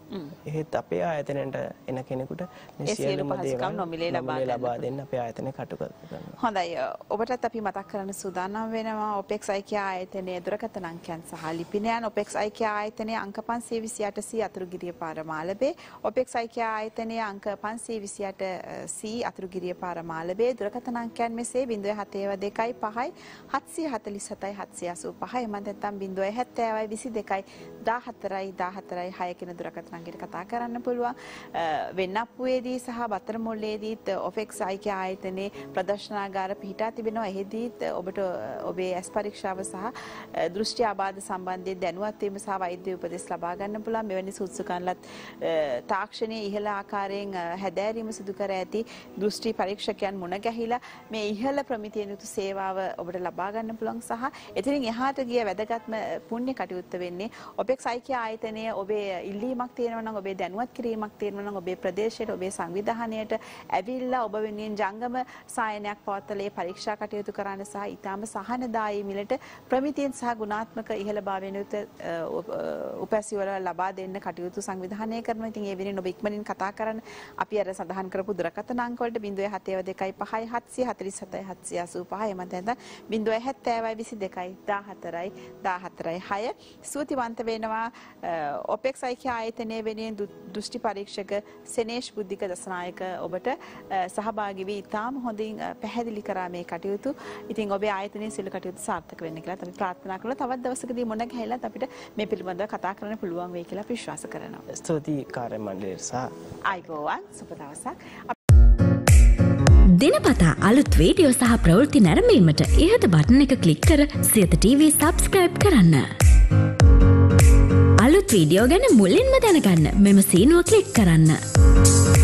එහෙත් අපේ ආයතනයට එන කෙනෙකුට මේ සියලුම දේවල් නොමිලේ ලබා දෙන්න අපේ ආයතනය කටයුතු කරනවා. හොඳයි. ඔබටත් අපි මතක් කරන්න සූදානම් වෙනවා OPEX IK ආයතනයේ දුරකථන අංකයන් සහ ලිපින යන OPEX IK ආයතනයේ අංක 528 C අතුරුගිරිය පාර මාලබේ OPEX IK ආයතනයේ අංක 528 C අතුරුගිරිය පාර මාලබේ දුරකථන අංකයන් මෙසේ 07225 747 785 මන් නැත්නම් 070 22 14 14 කියන දුරකථන අංකයට කතා කරන්න පුළුවන්. වෙන්නප්පුවේදී සහ බතරමුල්ලේදීත් OPEX IK ආයතනයේ ප්‍රදර්ශනාගාර පිහිටා තිබෙනවා. එෙහිදීත් ඔබට ඔබේ ඇස් පරීක්ෂාව සහ දෘෂ්ටි ආබාධ සම්බන්ධයෙන් දැනුවත් වීම සහ වෛද්‍ය උපදෙස් ලබා ගන්න පුළුවන්. මෙවැනි සුදුසුකම්ලත් තාක්ෂණයේ ඉහළ ආකාරයෙන් හැදෑරීම සිදු කර ඇති දෘෂ්ටි පරීක්ෂකයන් මුණ ගැහිලා මේ ඉහළ ප්‍රමිතියෙන් යුතු සේවාව ඔබට ලබා ගන්න පුළුවන් සහ එතනින් එහාට ගිය වැදගත්ම පුණ්‍ය කටයුත්ත වෙන්නේ OPEX IK ආයතනයේ ඔබේ ඉල්ලීමක් තියෙනවා නම් ඔබේ දැනුවත් කිරීමක් තියෙනවා නම් ඔබේ ප්‍රදේශයට ඔබේ සංවිධානයට ඇවිල්ලා ඔබ වෙනුවෙන් ජංගම සායනයක් පවත්වලා පරීක්ෂා කටයුතු කරන්න සහ ඊටාම සහනදායී මිලට ප්‍රමිතියෙන් සහ ගුණාත්මක ඉහළ භාවයෙන් යුතු උපැසි වල ලබා දෙන්න කටයුතු සංවිධානය කරනවා. ඉතින් ඒ වෙනුවෙන් ඔබ ඉක්මනින් කතා කරන්න අපි අර සඳහන් කරපු දුරකථන අංක වලට 07225 747 785 එමන්තෙන්ද 070 22 14 14 6 සූතිවන්ත වෙනවා OPEX IK ආයතනයේ වෙනින් දෘෂ්ටි පරීක්ෂක සනේෂ් බුද්ධික දසනායක ඔබට සහභාගී වී ඉතාම හොඳින් පැහැදිලි කරා මේ කටයුතු. ඉතින් ඔබේ ආයතනයේ සියලු කටයුතු සාර්ථක වෙන්න කියලා අපි ප්‍රාර්ථනා කරලා තවත් දවසකදී මොන ගහයිලත් අපිට මේ පිළිබඳව කතා කරන්න පුළුවන් වෙයි කියලා විශ්වාස කරනවා. ස්තුතියි කාර්ය මණ්ඩලයට සහ අයිබෝවන් සුබ දවසක්. දිනපතා අලුත් වීඩියෝ සහ ප්‍රවෘත්ති නැරඹීමට ඉහත බටන් එක ක්ලික් කර සියත TV subscribe කරන්න. අලුත් වීඩියෝ ගැන මුලින්ම දැනගන්න මෙම සීනුව ක්ලික් කරන්න.